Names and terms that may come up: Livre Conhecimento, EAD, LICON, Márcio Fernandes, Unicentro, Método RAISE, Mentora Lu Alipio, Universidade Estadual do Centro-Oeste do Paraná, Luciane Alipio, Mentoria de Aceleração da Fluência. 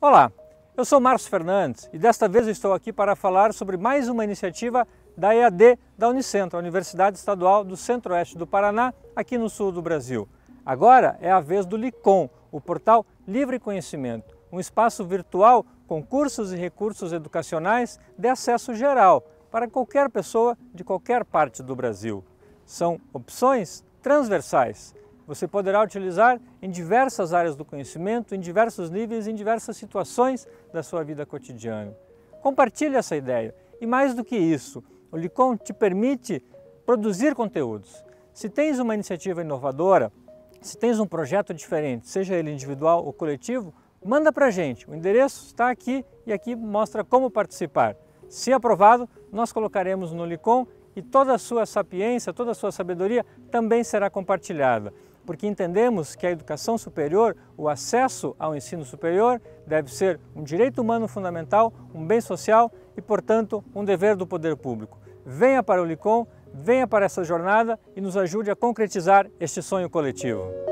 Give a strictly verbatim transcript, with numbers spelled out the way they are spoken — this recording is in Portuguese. Olá, eu sou Márcio Fernandes e desta vez eu estou aqui para falar sobre mais uma iniciativa da E A D da Unicentro, a Universidade Estadual do Centro-Oeste do Paraná, aqui no sul do Brasil. Agora é a vez do LICON, o portal Livre Conhecimento, um espaço virtual com cursos e recursos educacionais de acesso geral para qualquer pessoa de qualquer parte do Brasil. São opções transversais. Você poderá utilizar em diversas áreas do conhecimento, em diversos níveis, em diversas situações da sua vida cotidiana. Compartilhe essa ideia. E mais do que isso, o LICON te permite produzir conteúdos. Se tens uma iniciativa inovadora, se tens um projeto diferente, seja ele individual ou coletivo, manda para a gente. O endereço está aqui e aqui mostra como participar. Se aprovado, nós colocaremos no LICON e toda a sua sapiência, toda a sua sabedoria também será compartilhada. Porque entendemos que a educação superior, o acesso ao ensino superior, deve ser um direito humano fundamental, um bem social e, portanto, um dever do poder público. Venha para o LICON, venha para essa jornada e nos ajude a concretizar este sonho coletivo.